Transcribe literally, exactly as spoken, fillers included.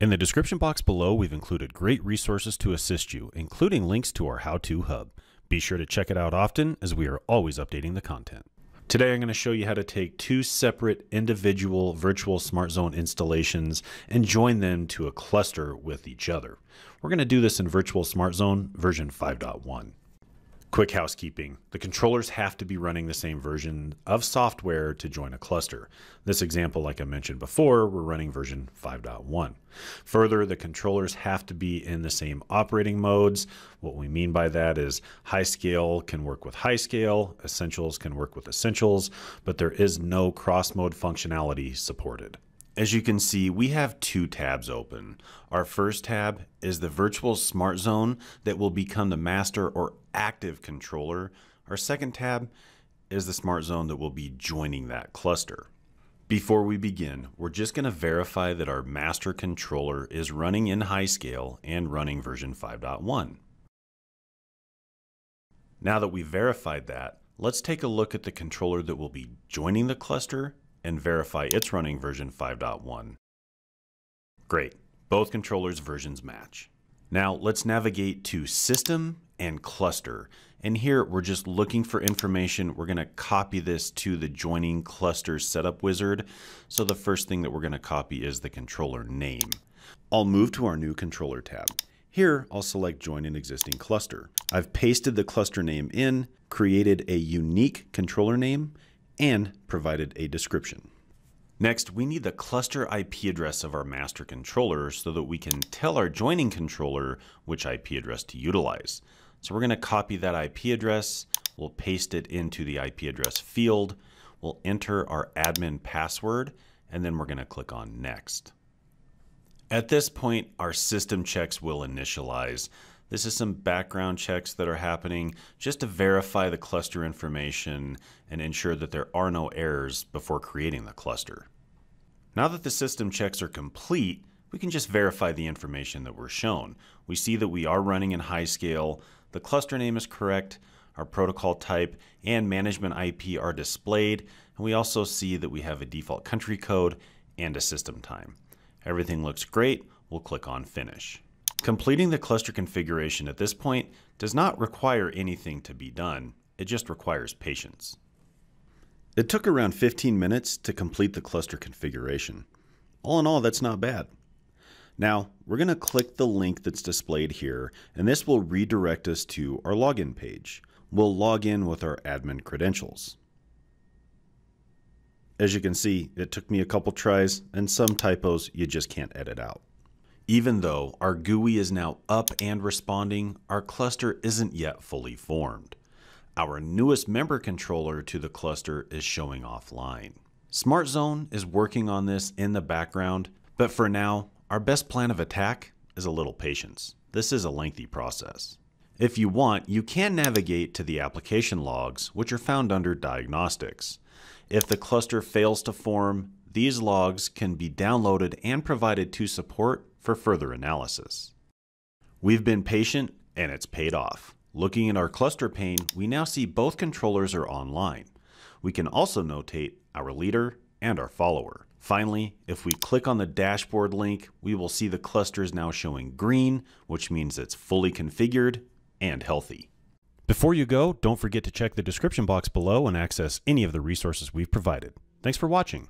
In the description box below, we've included great resources to assist you, including links to our how-to hub. Be sure to check it out often, as we are always updating the content. Today I'm going to show you how to take two separate individual virtual SmartZone installations and join them to a cluster with each other. We're going to do this in Virtual SmartZone version five point one. Quick housekeeping. The controllers have to be running the same version of software to join a cluster. This example, like I mentioned before, we're running version five point one. Further, the controllers have to be in the same operating modes. What we mean by that is high scale can work with high scale, essentials can work with essentials, but there is no cross mode functionality supported. As you can see, we have two tabs open. Our first tab is the Virtual SmartZone that will become the master or active controller. Our second tab is the SmartZone that will be joining that cluster. Before we begin, we're just going to verify that our master controller is running in high scale and running version five point one. Now that we've verified that, let's take a look at the controller that will be joining the cluster and verify it's running version five point one. Great, both controllers' versions match. Now let's navigate to System and Cluster. And here we're just looking for information. We're gonna copy this to the joining cluster setup wizard. So the first thing that we're gonna copy is the controller name. I'll move to our new controller tab. Here I'll select Join an Existing Cluster. I've pasted the cluster name in, created a unique controller name, and provided a description. Next, we need the cluster I P address of our master controller so that we can tell our joining controller which I P address to utilize. So we're going to copy that I P address, we'll paste it into the I P address field, we'll enter our admin password, and then we're going to click on Next. At this point, our system checks will initialize. This is some background checks that are happening just to verify the cluster information and ensure that there are no errors before creating the cluster. Now that the system checks are complete, we can just verify the information that we're shown. We see that we are running in high scale, the cluster name is correct, our protocol type and management I P are displayed, and we also see that we have a default country code and a system time. Everything looks great. We'll click on Finish. Completing the cluster configuration at this point does not require anything to be done. It just requires patience. It took around fifteen minutes to complete the cluster configuration. All in all, that's not bad. Now, we're going to click the link that's displayed here, and this will redirect us to our login page. We'll log in with our admin credentials. As you can see, it took me a couple tries, and some typos you just can't edit out. Even though our G U I is now up and responding, our cluster isn't yet fully formed. Our newest member controller to the cluster is showing offline. SmartZone is working on this in the background, but for now, our best plan of attack is a little patience. This is a lengthy process. If you want, you can navigate to the application logs, which are found under Diagnostics. If the cluster fails to form, these logs can be downloaded and provided to support for further analysis. We've been patient and it's paid off. Looking at our cluster pane, we now see both controllers are online. We can also notate our leader and our follower. Finally, if we click on the dashboard link, we will see the cluster is now showing green, which means it's fully configured and healthy. Before you go, don't forget to check the description box below and access any of the resources we've provided. Thanks for watching.